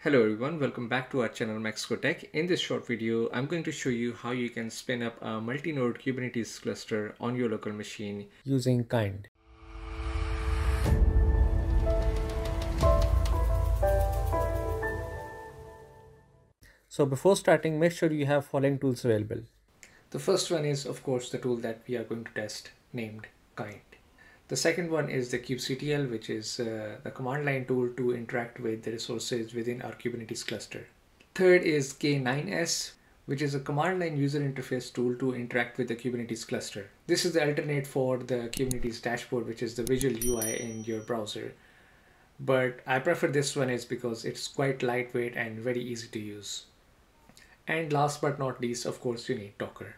Hello everyone, welcome back to our channel MaxcoTec. In this short video, I'm going to show you how you can spin up a multi-node Kubernetes cluster on your local machine using Kind. So before starting, make sure you have following tools available. The first one is, of course, the tool that we are going to test named Kind. The second one is the kubectl, which is the command line tool to interact with the resources within our Kubernetes cluster. Third is k9s, which is a command line user interface tool to interact with the Kubernetes cluster. This is the alternate for the Kubernetes dashboard, which is the visual UI in your browser. But I prefer this one is because it's quite lightweight and very easy to use. And last but not least, of course, you need Docker.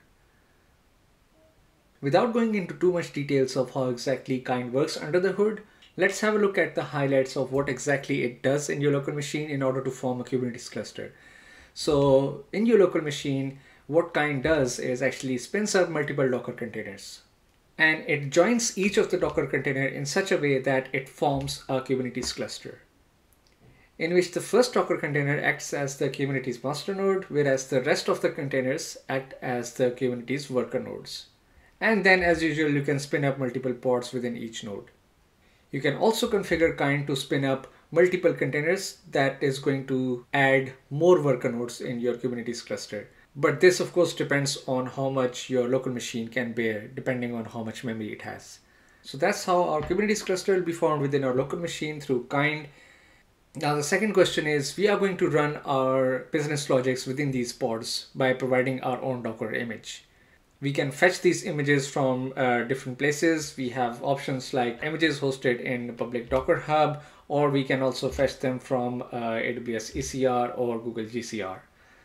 Without going into too much details of how exactly Kind works under the hood, let's have a look at the highlights of what exactly it does in your local machine in order to form a Kubernetes cluster. So in your local machine, what Kind does is actually spins up multiple Docker containers, and it joins each of the Docker container in such a way that it forms a Kubernetes cluster, in which the first Docker container acts as the Kubernetes master node, whereas the rest of the containers act as the Kubernetes worker nodes. And then, as usual, you can spin up multiple pods within each node. You can also configure Kind to spin up multiple containers that is going to add more worker nodes in your Kubernetes cluster. But this, of course, depends on how much your local machine can bear, depending on how much memory it has. So that's how our Kubernetes cluster will be formed within our local machine through Kind. Now, the second question is, we are going to run our business logics within these pods by providing our own Docker image. We can fetch these images from different places. We have options like images hosted in the public Docker Hub, or we can also fetch them from AWS ECR or Google GCR.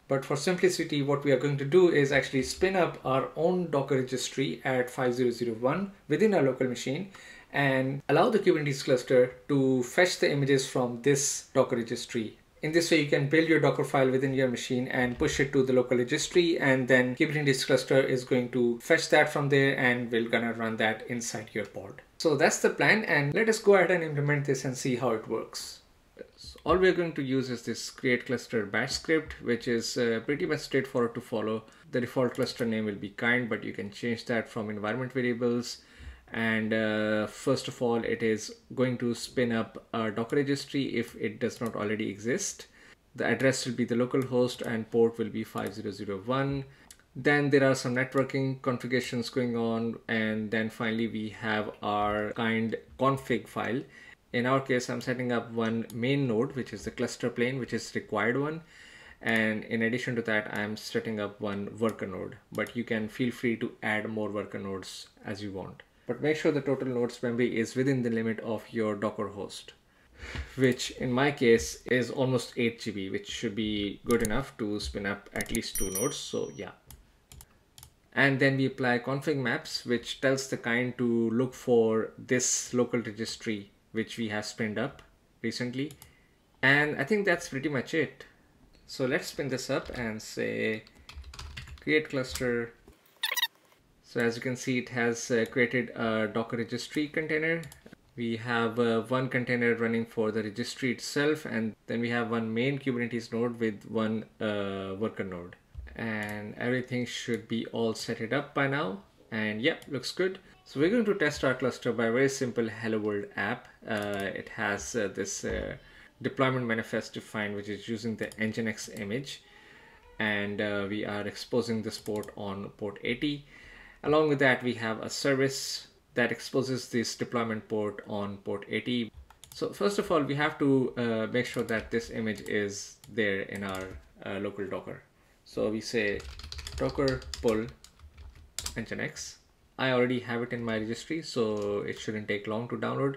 But for simplicity, what we are going to do is actually spin up our own Docker registry at 5001 within our local machine and allow the Kubernetes cluster to fetch the images from this Docker registry. In this way, you can build your Docker file within your machine and push it to the local registry, and then Kubernetes cluster is going to fetch that from there and we're gonna run that inside your pod. So that's the plan, and let us go ahead and implement this and see how it works. So all we're going to use is this create cluster bash script, which is pretty much straightforward to follow. The default cluster name will be Kind, but you can change that from environment variables. And first of all, it is going to spin up a Docker registry if it does not already exist. The address will be the local host and port will be 5001. Then there are some networking configurations going on. And then finally, we have our Kind config file. In our case, I'm setting up one main node, which is the cluster plane, which is required one. And in addition to that, I'm setting up one worker node, but you can feel free to add more worker nodes as you want. But make sure the total nodes memory is within the limit of your Docker host, which in my case is almost 8 GB, which should be good enough to spin up at least 2 nodes. So yeah. And then we apply config maps, which tells the Kind to look for this local registry, which we have spinned up recently. And I think that's pretty much it. So let's spin this up and say create cluster. So as you can see, it has created a Docker registry container. We have one container running for the registry itself, and then we have one main Kubernetes node with one worker node. And everything should be all set up by now. And yeah, looks good. So we're going to test our cluster by a very simple Hello World app. It has this deployment manifest defined, which is using the NGINX image. And we are exposing this port on port 80. Along with that, we have a service that exposes this deployment port on port 80. So first of all, we have to make sure that this image is there in our local Docker. So we say Docker pull nginx. I already have it in my registry, so it shouldn't take long to download.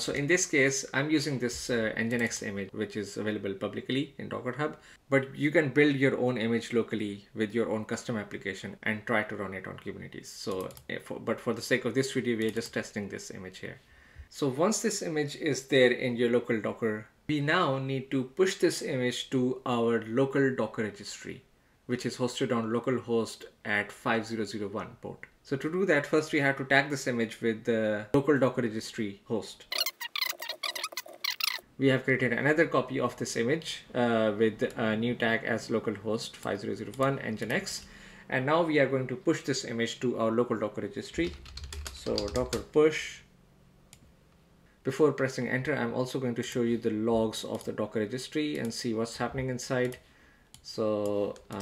So in this case, I'm using this nginx image, which is available publicly in Docker Hub, but you can build your own image locally with your own custom application and try to run it on Kubernetes. So, but for the sake of this video, we're just testing this image here. So once this image is there in your local Docker, we now need to push this image to our local Docker registry, which is hosted on localhost at 5001 port. So to do that, first we have to tag this image with the local Docker registry host. we have created another copy of this image with a new tag as localhost 5001 nginx. And now we are going to push this image to our local Docker registry. So Docker push. Before pressing enter, I'm also going to show you the logs of the Docker registry and see what's happening inside. So as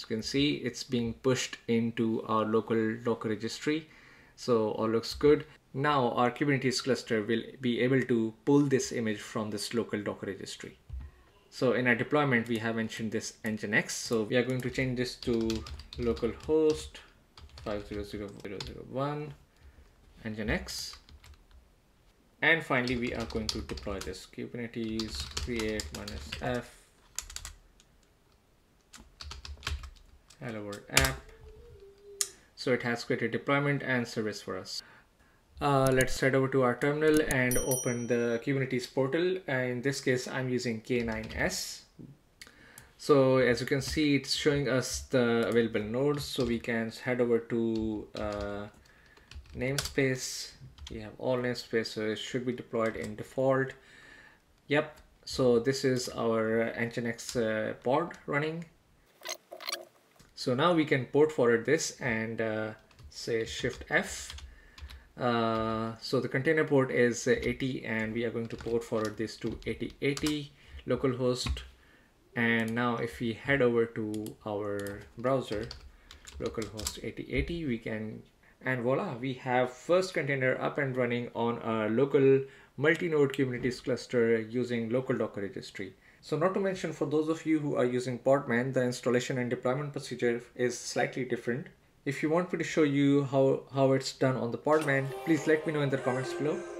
you can see, it's being pushed into our local Docker registry. So all looks good. Now our Kubernetes cluster will be able to pull this image from this local Docker registry. So in our deployment, we have mentioned this NGINX. So we are going to change this to localhost 500001 NGINX. And finally, we are going to deploy this Kubernetes create -f hello world app. So it has created deployment and service for us. Let's head over to our terminal and open the Kubernetes portal. In this case, I'm using k9s. So as you can see, it's showing us the available nodes. So we can head over to namespace. We have all namespace, so it should be deployed in default. Yep, so this is our NGINX pod running. So now we can port forward this and say shift F. So the container port is 80 and we are going to port forward this to 8080 localhost. And now if we head over to our browser, localhost 8080, we can, and voila, we have first container up and running on a local multi-node Kubernetes cluster using local Docker registry. So not to mention, for those of you who are using Podman, the installation and deployment procedure is slightly different. If you want me to show you how it's done on the Podman, please let me know in the comments below.